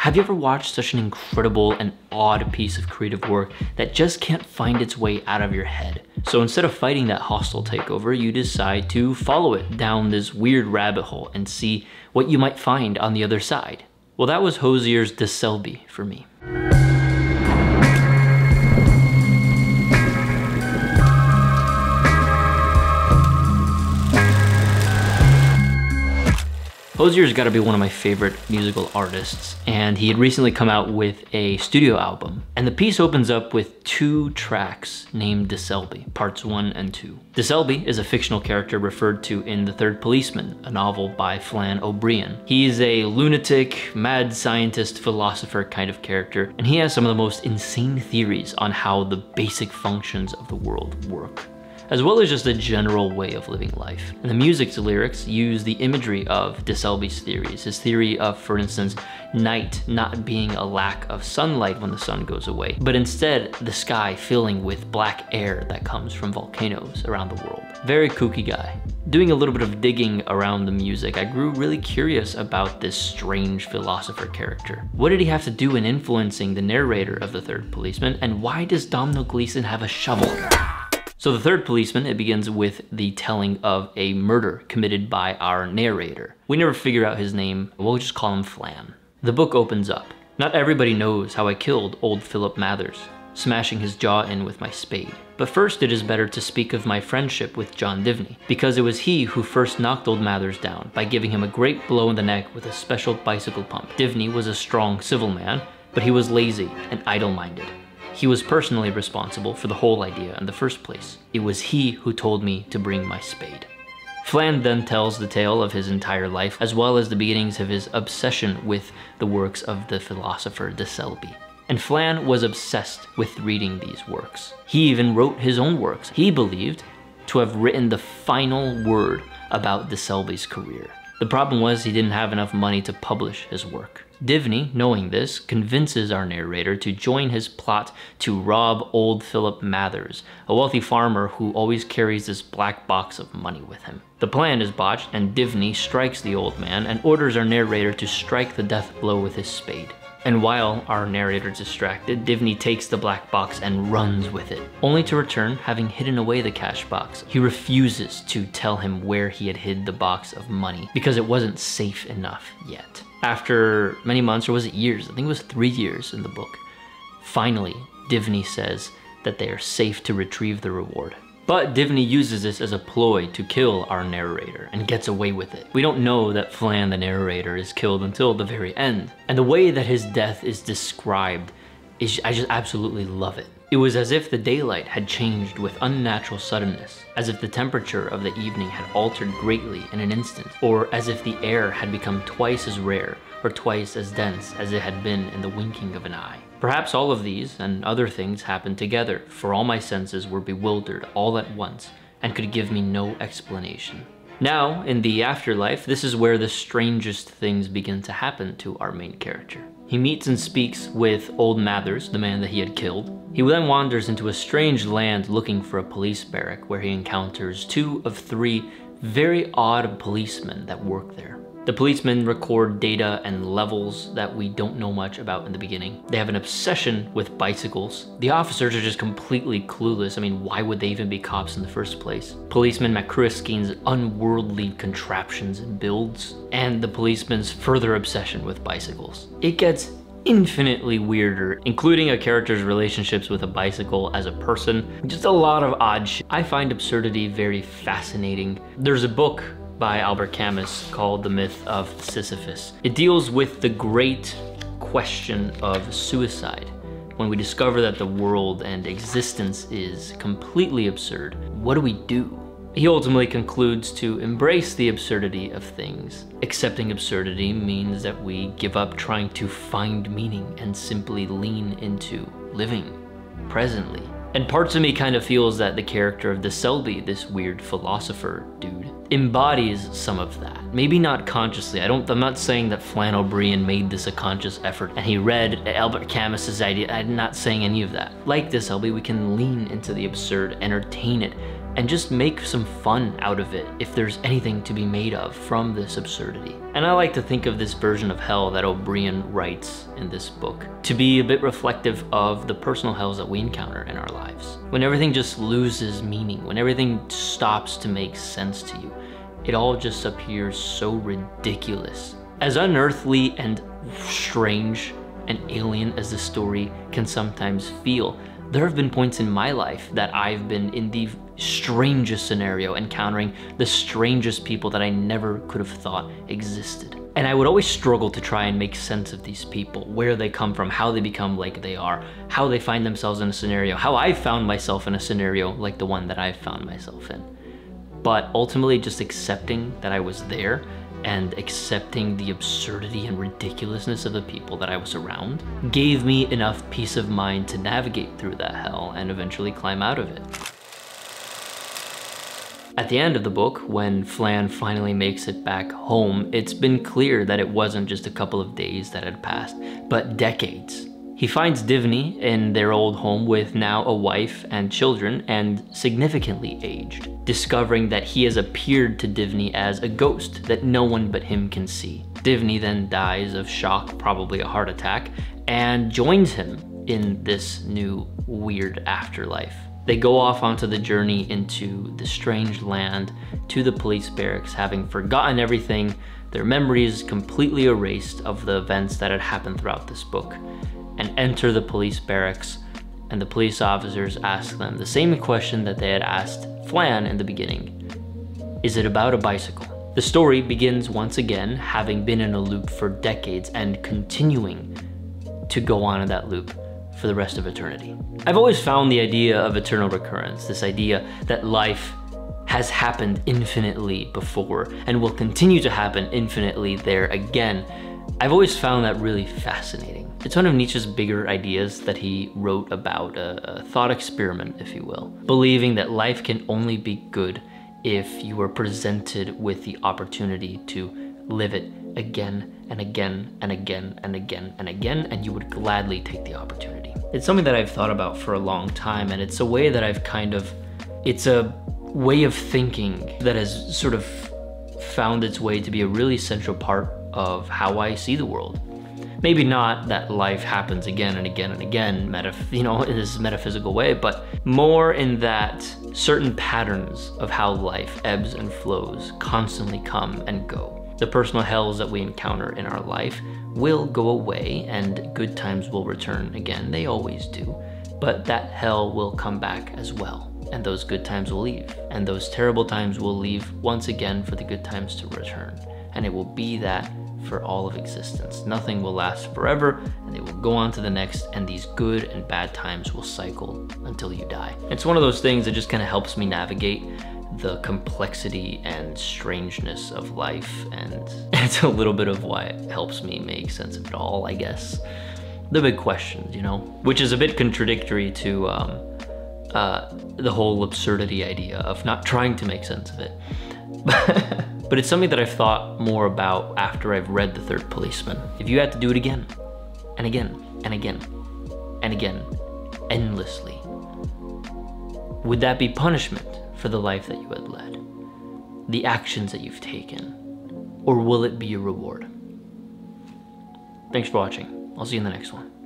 Have you ever watched such an incredible and odd piece of creative work that just can't find its way out of your head? So instead of fighting that hostile takeover, you decide to follow it down this weird rabbit hole and see what you might find on the other side. Well, that was Hozier's De Selby for me. Hozier's got to be one of my favorite musical artists, and he had recently come out with a studio album. And the piece opens up with two tracks named De Selby, parts 1 and 2. De Selby is a fictional character referred to in The Third Policeman, a novel by Flann O'Brien. He is a lunatic, mad scientist, philosopher kind of character, and he has some of the most insane theories on how the basic functions of the world work, as well as just a general way of living life. And the music's lyrics use the imagery of De Selby's theories. His theory of, for instance, night not being a lack of sunlight when the sun goes away, but instead the sky filling with black air that comes from volcanoes around the world. Very kooky guy. Doing a little bit of digging around the music, I grew really curious about this strange philosopher character. What did he have to do in influencing the narrator of The Third Policeman, and why does Domhnall Gleeson have a shovel? So The Third Policeman, it begins with the telling of a murder committed by our narrator. We never figure out his name, we'll just call him Flann. The book opens up. Not everybody knows how I killed old Philip Mathers, smashing his jaw in with my spade. But first it is better to speak of my friendship with John Divney, because it was he who first knocked old Mathers down by giving him a great blow in the neck with a special bicycle pump. Divney was a strong civil man, but he was lazy and idle-minded. He was personally responsible for the whole idea in the first place. It was he who told me to bring my spade. Flann then tells the tale of his entire life, as well as the beginnings of his obsession with the works of the philosopher De Selby. And Flann was obsessed with reading these works. He even wrote his own works. He believed to have written the final word about De Selby's career. The problem was he didn't have enough money to publish his work. Divney, knowing this, convinces our narrator to join his plot to rob old Philip Mathers, a wealthy farmer who always carries this black box of money with him. The plan is botched, and Divney strikes the old man and orders our narrator to strike the death blow with his spade. And while our narrator is distracted, Divney takes the black box and runs with it, only to return having hidden away the cash box. He refuses to tell him where he had hid the box of money because it wasn't safe enough yet. After many months, or was it years? I think it was 3 years in the book. Finally, Divney says that they are safe to retrieve the reward. But Divney uses this as a ploy to kill our narrator and gets away with it. We don't know that Flann, the narrator, is killed until the very end. And the way that his death is described is, I just absolutely love it. It was as if the daylight had changed with unnatural suddenness, as if the temperature of the evening had altered greatly in an instant, or as if the air had become twice as rare or twice as dense as it had been in the winking of an eye. Perhaps all of these and other things happened together, for all my senses were bewildered all at once and could give me no explanation. Now, in the afterlife, this is where the strangest things begin to happen to our main character. He meets and speaks with old Mathers, the man that he had killed. He then wanders into a strange land looking for a police barrack, where he encounters 2 of 3 very odd policemen that work there. The policemen record data and levels that we don't know much about in the beginning. They have an obsession with bicycles. The officers are just completely clueless. I mean, why would they even be cops in the first place? Policeman McCriskin's unworldly contraptions and builds, and the policeman's further obsession with bicycles. It gets infinitely weirder, including a character's relationships with a bicycle as a person. Just a lot of odd shit. I find absurdity very fascinating. There's a book by Albert Camus called The Myth of Sisyphus. It deals with the great question of suicide. When we discover that the world and existence is completely absurd, what do we do? He ultimately concludes to embrace the absurdity of things. Accepting absurdity means that we give up trying to find meaning and simply lean into living presently. And parts of me kind of feels that the character of De Selby, this weird philosopher dude, embodies some of that. Maybe not consciously. I'm not saying that Flann O'Brien made this a conscious effort and he read Albert Camus's idea. I'm not saying any of that. Like De Selby, we can lean into the absurd, entertain it, and just make some fun out of it if there's anything to be made of from this absurdity. And I like to think of this version of hell that O'Brien writes in this book to be a bit reflective of the personal hells that we encounter in our lives. When everything just loses meaning, when everything stops to make sense to you, it all just appears so ridiculous. As unearthly and strange and alien as the story can sometimes feel, there have been points in my life that I've been in the strangest scenario, encountering the strangest people that I never could have thought existed. And I would always struggle to try and make sense of these people, where they come from, how they become like they are, how they find themselves in a scenario, how I found myself in a scenario like the one that I found myself in. But ultimately just accepting that I was there and accepting the absurdity and ridiculousness of the people that I was around gave me enough peace of mind to navigate through that hell and eventually climb out of it. At the end of the book, when Flann finally makes it back home, it's been clear that it wasn't just a couple of days that had passed, but decades. He finds Divney in their old home with now a wife and children, and significantly aged, discovering that he has appeared to Divney as a ghost that no one but him can see. Divney then dies of shock, probably a heart attack, and joins him in this new weird afterlife. They go off onto the journey into the strange land, to the police barracks, having forgotten everything, their memories completely erased of the events that had happened throughout this book, and enter the police barracks, and the police officers ask them the same question that they had asked Flann in the beginning. Is it about a bicycle? The story begins once again, having been in a loop for decades and continuing to go on in that loop for the rest of eternity. I've always found the idea of eternal recurrence, this idea that life has happened infinitely before and will continue to happen infinitely there again, I've always found that really fascinating. It's one of Nietzsche's bigger ideas that he wrote about, a thought experiment, if you will, believing that life can only be good if you are presented with the opportunity to live it again and again and again and again and again, and you would gladly take the opportunity. It's something that I've thought about for a long time, and it's a way that I've it's a way of thinking that has sort of found its way to be a really central part of how I see the world. Maybe not that life happens again and again and again, in this metaphysical way, but more in that certain patterns of how life ebbs and flows constantly come and go. The personal hells that we encounter in our life will go away and good times will return again. They always do, but that hell will come back as well. And those good times will leave, and those terrible times will leave once again for the good times to return. And it will be that for all of existence. Nothing will last forever, and they will go on to the next, and these good and bad times will cycle until you die. It's one of those things that just kind of helps me navigate the complexity and strangeness of life, and it's a little bit of why it helps me make sense of it all, I guess. The big questions, you know? Which is a bit contradictory to the whole absurdity idea of not trying to make sense of it. But it's something that I've thought more about after I've read The Third Policeman. If you had to do it again, and again, and again, and again, endlessly, would that be punishment for the life that you had led, the actions that you've taken, or will it be a reward? Thanks for watching. I'll see you in the next one.